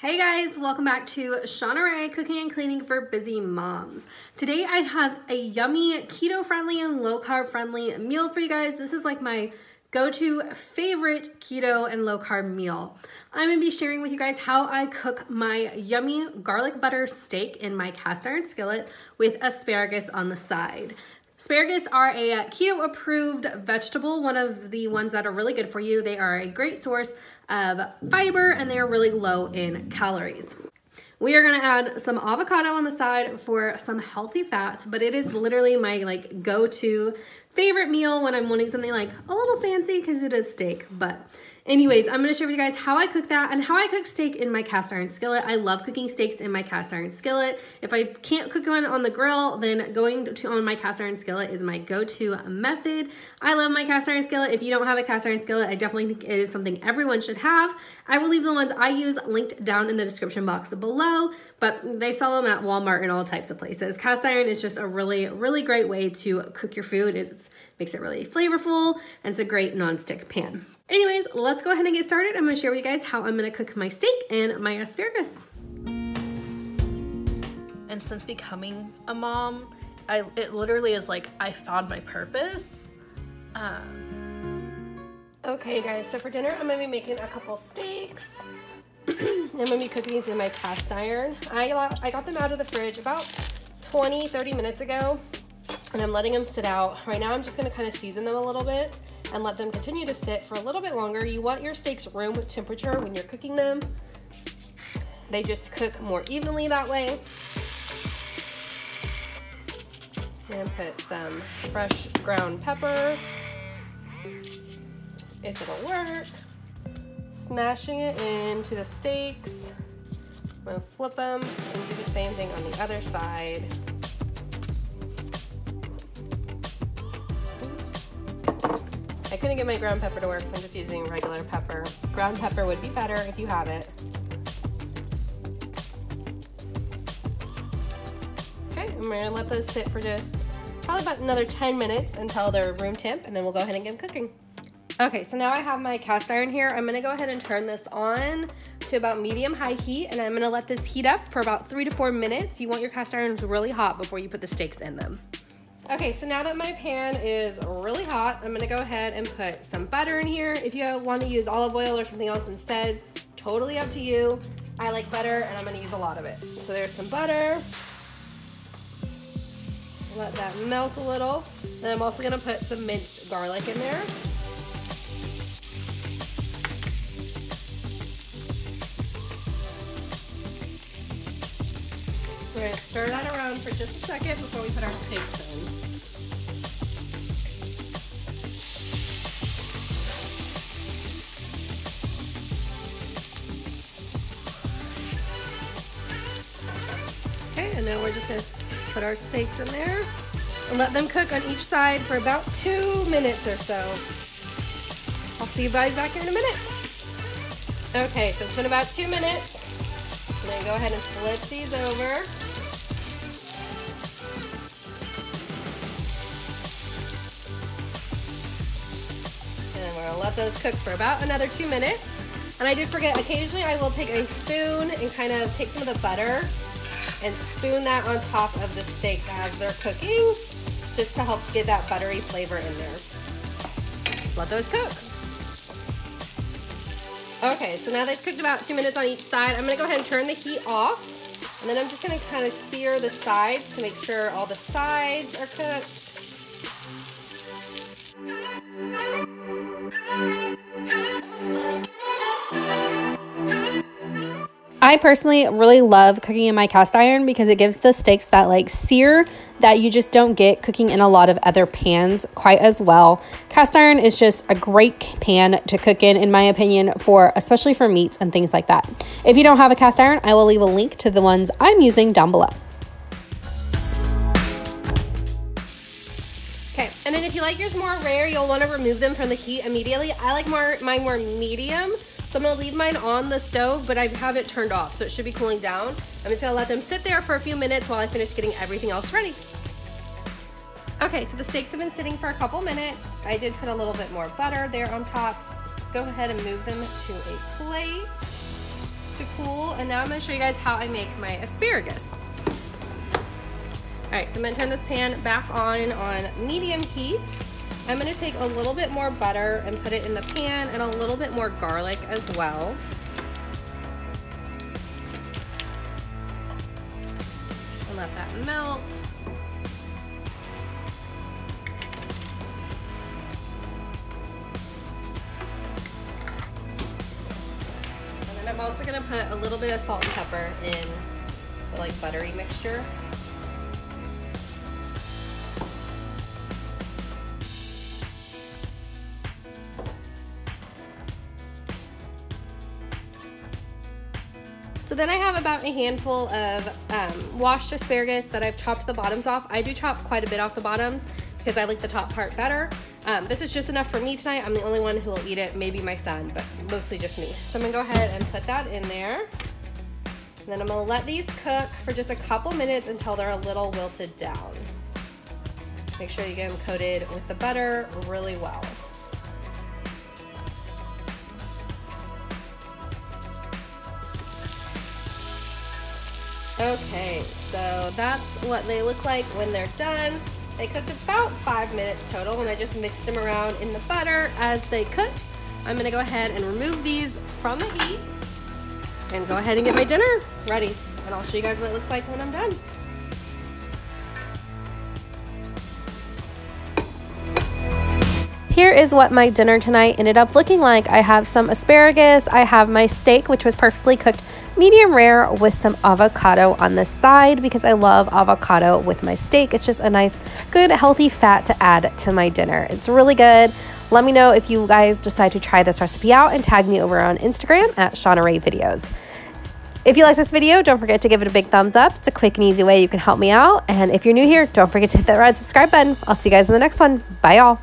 Hey guys, welcome back to Shawna Rae Cooking and Cleaning for Busy Moms. Today I have a yummy keto friendly and low carb friendly meal for you guys. This is like my go-to favorite keto and low carb meal. I'm gonna be sharing with you guys how I cook my yummy garlic butter steak in my cast iron skillet with asparagus on the side. Asparagus are a keto approved vegetable, one of the ones that are really good for you. They are a great source of fiber and they are really low in calories. We are gonna add some avocado on the side for some healthy fats, but it is literally my like go-to favorite meal when I'm wanting something like a little fancy because it is steak. But anyways, I'm gonna share with you guys how I cook that and how I cook steak in my cast iron skillet. I love cooking steaks in my cast iron skillet. If I can't cook one on the grill, then on my cast iron skillet is my go-to method. I love my cast iron skillet. If you don't have a cast iron skillet, I definitely think it is something everyone should have. I will leave the ones I use linked down in the description box below, but they sell them at Walmart and all types of places. Cast iron is just a really, really great way to cook your food. It makes it really flavorful and it's a great nonstick pan. Anyways, let's go ahead and get started. I'm gonna share with you guys how I'm gonna cook my steak and my asparagus. And since becoming a mom, it literally is like, I found my purpose. Okay guys, so for dinner, I'm gonna be making a couple steaks. I'm gonna be cooking these in my cast iron. I got them out of the fridge about 20-30 minutes ago, and I'm letting them sit out. Right now, I'm just gonna kind of season them a little bit and let them continue to sit for a little bit longer. You want your steaks room temperature when you're cooking them. They just cook more evenly that way. And put some fresh ground pepper, if it'll work. Smashing it into the steaks. I'm gonna flip them and do the same thing on the other side. I couldn't get my ground pepper to work, so I'm just using regular pepper. Ground pepper would be better if you have it. Okay, I'm gonna let those sit for just probably about another 10 minutes until they're room temp, and then we'll go ahead and get cooking. Okay, so now I have my cast iron here. I'm gonna go ahead and turn this on to about medium-high heat, and I'm gonna let this heat up for about 3 to 4 minutes. You want your cast irons really hot before you put the steaks in them. Okay, so now that my pan is really hot, I'm gonna go ahead and put some butter in here. If you want to use olive oil or something else instead, totally up to you. I like butter and I'm gonna use a lot of it. So there's some butter. Let that melt a little. Then I'm also gonna put some minced garlic in there. We're gonna stir that around for just a second before we put our steaks in. And now we're just gonna put our steaks in there and let them cook on each side for about 2 minutes or so. I'll see you guys back here in a minute. Okay, so it's been about 2 minutes. I'm gonna go ahead and flip these over. And we're gonna let those cook for about another 2 minutes. And I did forget, occasionally I will take a spoon and kind of take some of the butter and spoon that on top of the steak as they're cooking, just to help get that buttery flavor in there. Let those cook. Okay, so now they've cooked about 2 minutes on each side. I'm gonna go ahead and turn the heat off, and then I'm just gonna kind of sear the sides to make sure all the sides are cooked. I personally really love cooking in my cast iron because it gives the steaks that like sear that you just don't get cooking in a lot of other pans quite as well. Cast iron is just a great pan to cook in my opinion, especially for meats and things like that. If you don't have a cast iron, I will leave a link to the ones I'm using down below. Okay, and then if you like yours more rare, you'll want to remove them from the heat immediately. I like mine more medium. So I'm gonna leave mine on the stove, but I have it turned off, so it should be cooling down. I'm just gonna let them sit there for a few minutes while I finish getting everything else ready. Okay, so the steaks have been sitting for a couple minutes. I did put a little bit more butter there on top. Go ahead and move them to a plate. to cool, and now I'm going to show you guys how I make my asparagus. Alright, so I'm going to turn this pan back on medium heat. I'm going to take a little bit more butter and put it in the pan, and a little bit more garlic as well. And let that melt. I'm also gonna put a little bit of salt and pepper in the like buttery mixture. So then I have about a handful of washed asparagus that I've chopped the bottoms off. I do chop quite a bit off the bottoms because I like the top part better. This is just enough for me tonight. I'm the only one who will eat it, maybe my son, but mostly just me. So I'm gonna go ahead and put that in there. And then I'm gonna let these cook for just a couple minutes until they're a little wilted down. Make sure you get them coated with the butter really well. Okay, so that's what they look like when they're done. They cooked about 5 minutes total, and I just mixed them around in the butter as they cooked. I'm gonna go ahead and remove these from the heat and go ahead and get my dinner ready. And I'll show you guys what it looks like when I'm done. Here is what my dinner tonight ended up looking like. I have some asparagus, I have my steak, which was perfectly cooked medium rare, with some avocado on the side because I love avocado with my steak. It's just a nice, good, healthy fat to add to my dinner. It's really good. Let me know if you guys decide to try this recipe out and tag me over on Instagram at ShawnaRaeVideos. If you liked this video, don't forget to give it a big thumbs up. It's a quick and easy way you can help me out. And if you're new here, don't forget to hit that red subscribe button. I'll see you guys in the next one. Bye, y'all.